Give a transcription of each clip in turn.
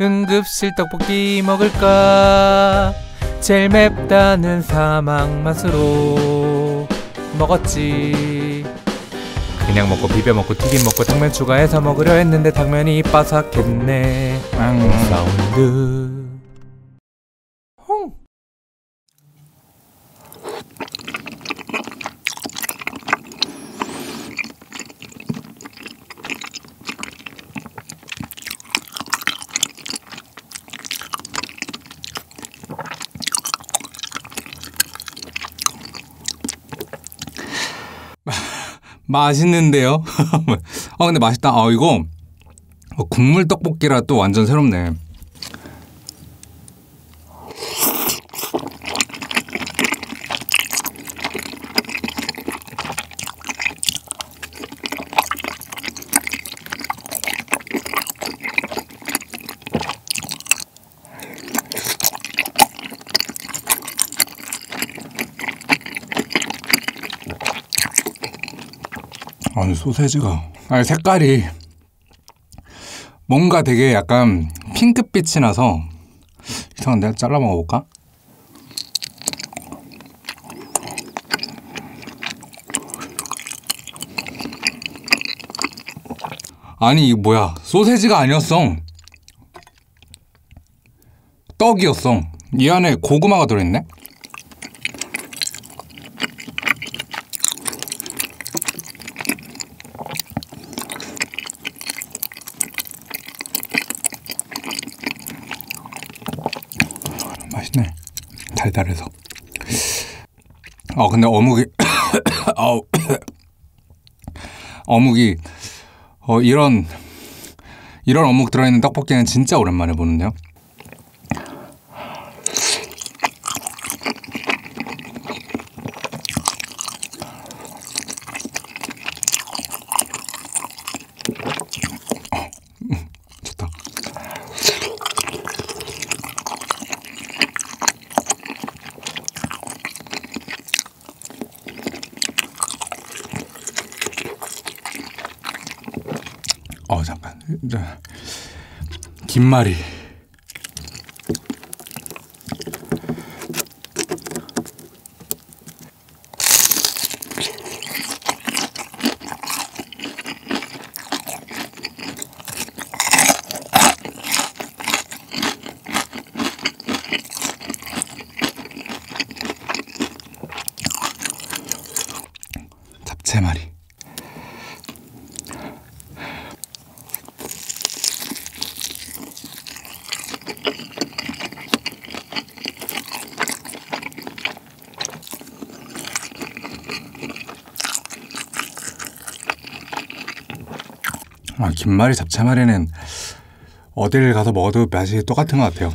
응급실 떡볶이 먹을까? 제일 맵다는 사망 맛으로 먹었지. 그냥 먹고 비벼 먹고 튀김 먹고 당면 추가해서 먹으려 했는데 당면이 바삭했네. 사운드. 맛있는데요? 아 근데 맛있다. 아 이거 국물 떡볶이라 또 완전 새롭네. 아니 소세지가 아니 색깔이 뭔가 되게 약간 핑크빛이 나서 이상한데? 잘라 먹어볼까? 아니 이거 뭐야, 소세지가 아니었어. 떡이었어. 이 안에 고구마가 들어있네? 맛있네. 달달해서. 근데 어묵이 아우 어묵이 이런 어묵 들어있는 떡볶이는 진짜 오랜만에 보는데요. 잠깐. 김말이. 잡채말이. 김말이 잡채말이는 어딜 가서 먹어도 맛이 똑같은 것 같아요.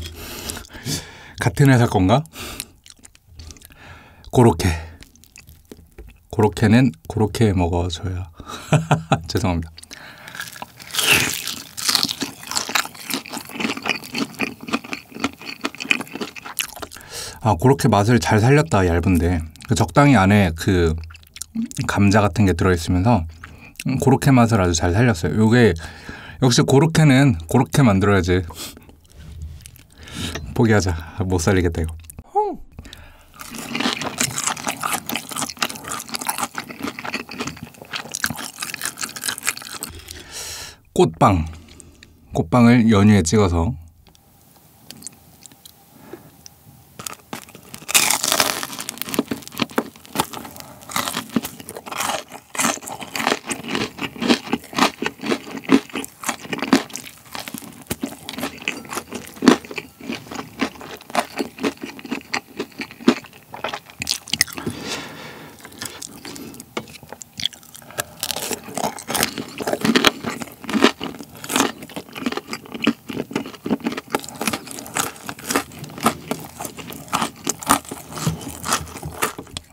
같은 회사 건가? 고로케. 고로케는 고로케 먹어줘야. 죄송합니다. 아 고로케 맛을 잘 살렸다. 얇은데 적당히 안에 그 감자 같은 게 들어있으면서 고로케 맛을 아주 잘 살렸어요. 요게 역시 고로케는 고로케 만들어야지. 포기하자. 못 살리겠다 이거. 꽃빵. 꽃빵을 연유에 찍어서.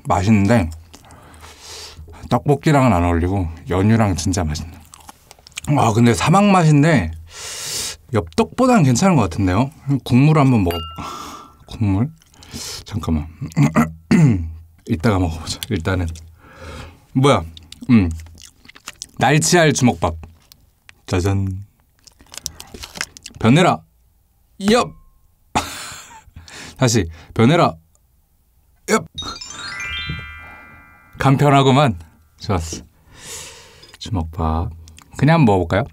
맛있는데 떡볶이랑은 안 어울리고 연유랑 진짜 맛있네. 아 근데 사막 맛인데 엽떡보다는 괜찮은 것 같은데요? 국물 한번 먹어. 국물? 잠깐만. 이따가 먹어보자. 일단은 뭐야? 날치알 주먹밥. 짜잔. 변해라. 엽! 다시 변해라! 엽! 간편하구만. 좋았어. 주먹밥 그냥 한번 먹어볼까요?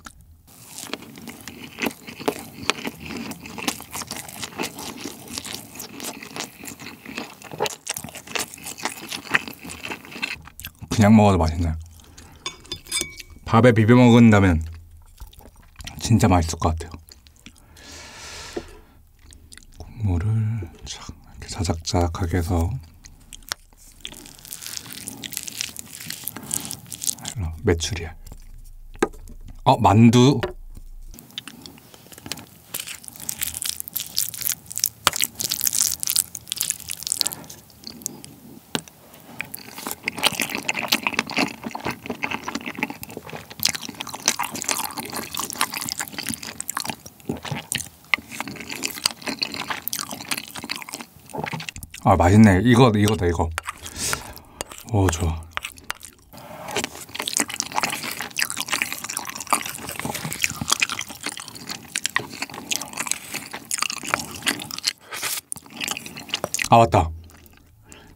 그냥 먹어도 맛있나요? 밥에 비벼 먹는다면 진짜 맛있을 것 같아요. 국물을 이렇게 자작자작하게 해서 메추리알. 만두. 맛있네. 이거다. 오, 좋아. 아, 맞다.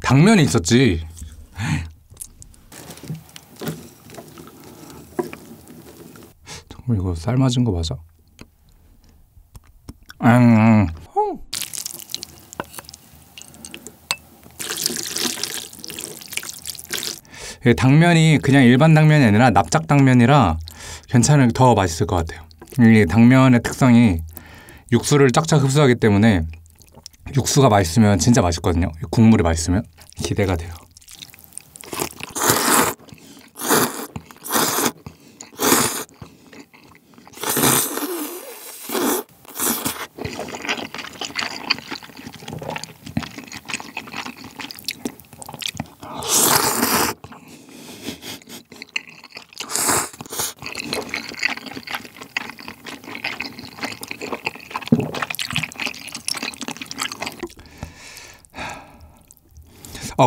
당면이 있었지. 정말 이거 삶아진 거 맞아? 당면이 그냥 일반 당면이 아니라 납작 당면이라 더 맛있을 것 같아요. 이 당면의 특성이 육수를 쫙쫙 흡수하기 때문에 육수가 맛있으면 진짜 맛있거든요. 국물이 맛있으면 기대가 돼요.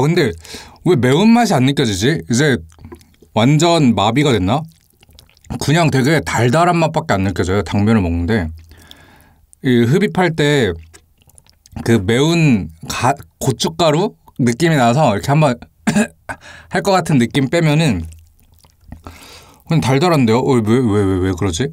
근데 왜 매운맛이 안 느껴지지? 이제 완전 마비가 됐나? 그냥 되게 달달한 맛밖에 안 느껴져요. 당면을 먹는데 이 흡입할 때 그 매운 고춧가루 느낌이 나서 이렇게 한번 할 것 같은 느낌 빼면은 그냥 달달한데요? 왜 그러지?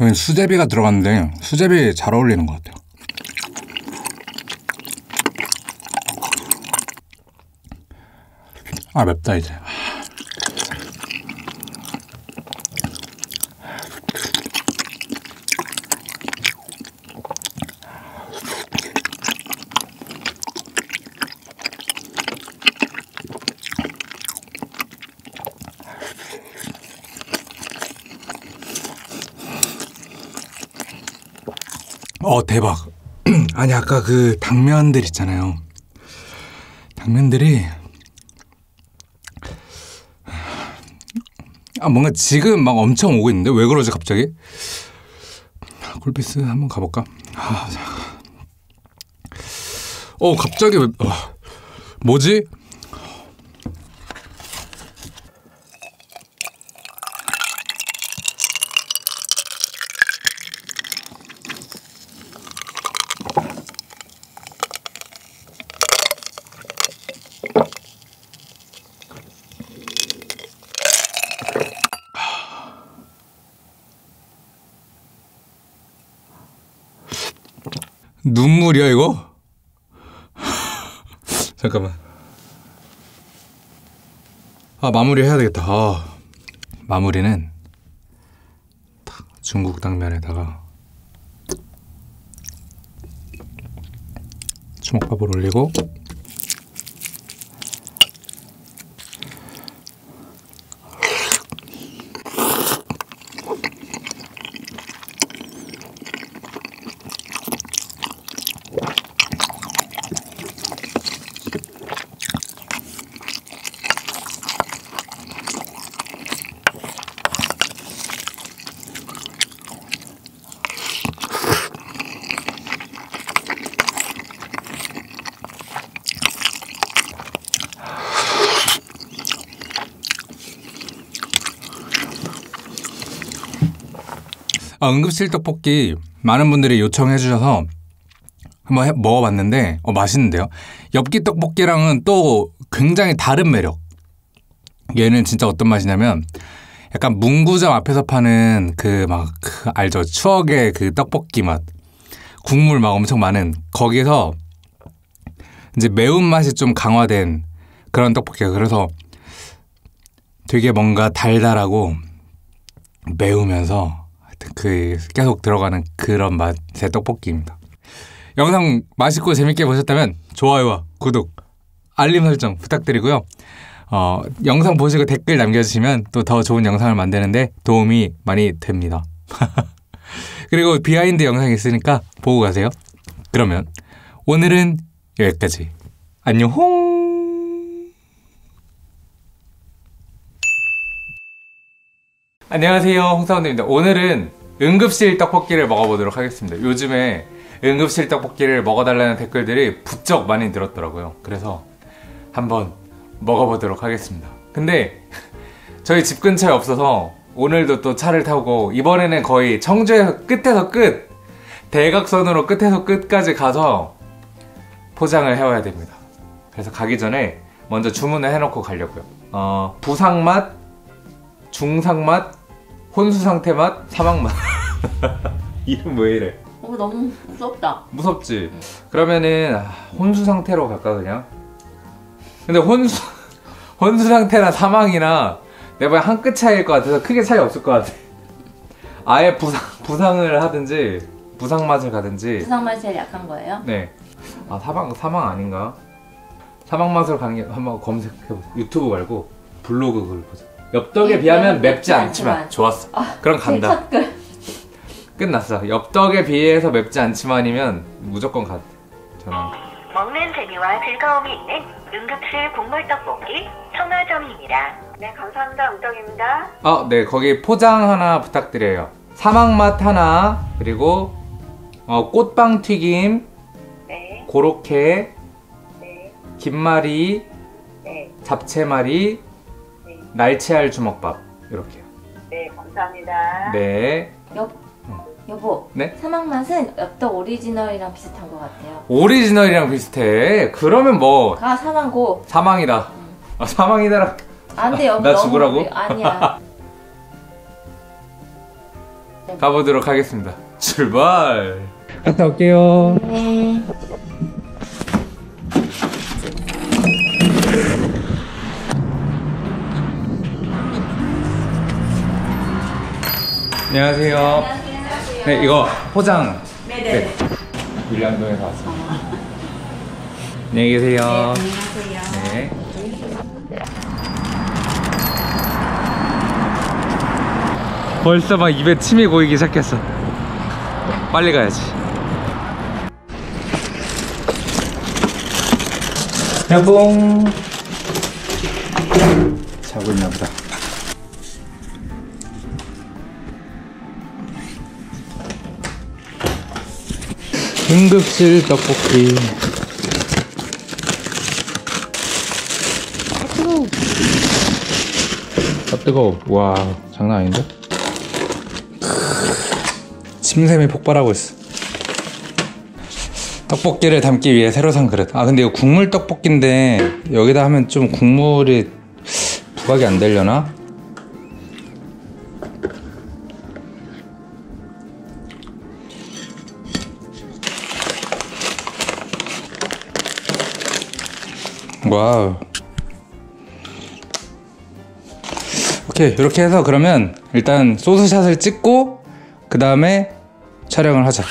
여기 수제비가 들어갔는데 수제비 잘 어울리는 것 같아요. 아, 맵다 이제. 대박. 아니, 아까 그 당면들 있잖아요. 당면들이 뭔가 지금 막 엄청 오고 있는데 왜 그러지 갑자기? 콜피스 한번 가볼까? 갑자기 왜 뭐지? 눈물이야 이거? 잠깐만. 마무리 해야 되겠다. 마무리는 딱 중국 당면에다가 주먹밥을 올리고 응급실 떡볶이 많은 분들이 요청해 주셔서 한번 먹어봤는데 맛있는데요. 엽기 떡볶이랑은 또 굉장히 다른 매력. 얘는 진짜 어떤 맛이냐면 약간 문구점 앞에서 파는 그 알죠? 추억의 그 떡볶이 맛, 국물 막 엄청 많은 거기서 이제 매운맛이 좀 강화된 그런 떡볶이예요. 그래서 되게 뭔가 달달하고 매우면서 하여튼 계속 들어가는 그런 맛의 떡볶이입니다. 영상 맛있고 재밌게 보셨다면 좋아요와 구독, 알림 설정 부탁드리고요. 영상 보시고 댓글 남겨주시면 또 더 좋은 영상을 만드는데 도움이 많이 됩니다. 그리고 비하인드 영상이 있으니까 보고 가세요. 그러면 오늘은 여기까지. 안녕! 안녕하세요, 홍사원입니다. 오늘은 응급실 떡볶이를 먹어보도록 하겠습니다. 요즘에 응급실 떡볶이를 먹어달라는 댓글들이 부쩍 많이 늘었더라고요. 그래서 한번 먹어보도록 하겠습니다. 근데 저희 집 근처에 없어서 오늘도 또 차를 타고, 이번에는 거의 청주에서 끝에서 끝! 대각선으로 끝에서 끝까지 가서 포장을 해와야 됩니다. 그래서 가기 전에 먼저 주문을 해놓고 가려고요. 부상맛, 중상맛, 혼수상태 맛, 사막맛. 이름 왜 이래? 너무 무섭다. 무섭지? 응. 그러면은 혼수상태로 갈까 그냥? 근데 혼수상태나 사망이나 내가 한 끗 차이일 것 같아서 크게 차이 없을 것 같아. 아예 부상을 하든지 부상맛을 가든지. 부상맛이 제일 약한 거예요? 네. 아 사망 아닌가? 사망맛으로 가는 게 한번 검색해보자. 유튜브 말고 블로그 그걸 보자. 엽떡에 비하면 맵지 않지만. 좋았어. 그럼 간다. 끝났어. 엽떡에 비해서 맵지 않지만이면 무조건 가. 저는 먹는 재미와 즐거움이 있는 응급실 국물 떡볶이 청아점입니다. 네, 감사합니다. 엽떡입니다. 네, 거기 포장 하나 부탁드려요. 사막맛 하나, 그리고 꽃빵 튀김, 네, 고로케, 네, 김말이, 네, 잡채말이, 네, 날치알 주먹밥 이렇게요. 네, 감사합니다. 네. 여보, 네? 사막맛은 엽떡 오리지널이랑 비슷한 것 같아요. 오리지널이랑 비슷해? 그러면 뭐... 아, 사망고. 사망이다. 사망이다라. 안 돼, 여보. 나 죽으라고? 너무... 아니야. 가보도록 하겠습니다. 출발! 갔다 올게요. 네. 안녕하세요. 안녕하세요. 네, 이거 포장. 네네. 밀양동에서 왔습니다. 안녕히 계세요. 네, 안녕하세요. 네. 벌써 막 입에 침이 고이기 시작했어. 빨리 가야지. 야봉. 자고 있나 보다. 응급실 떡볶이. 아 뜨거워. 와 장난 아닌데? 침샘이 폭발하고 있어. 떡볶이를 담기 위해 새로 산 그릇. 근데 이거 국물 떡볶인데 여기다 하면 좀 국물이 부각이 안 되려나? 와우. 오케이, 이렇게 해서 그러면 일단 소스샷을 찍고 그 다음에 촬영을 하자.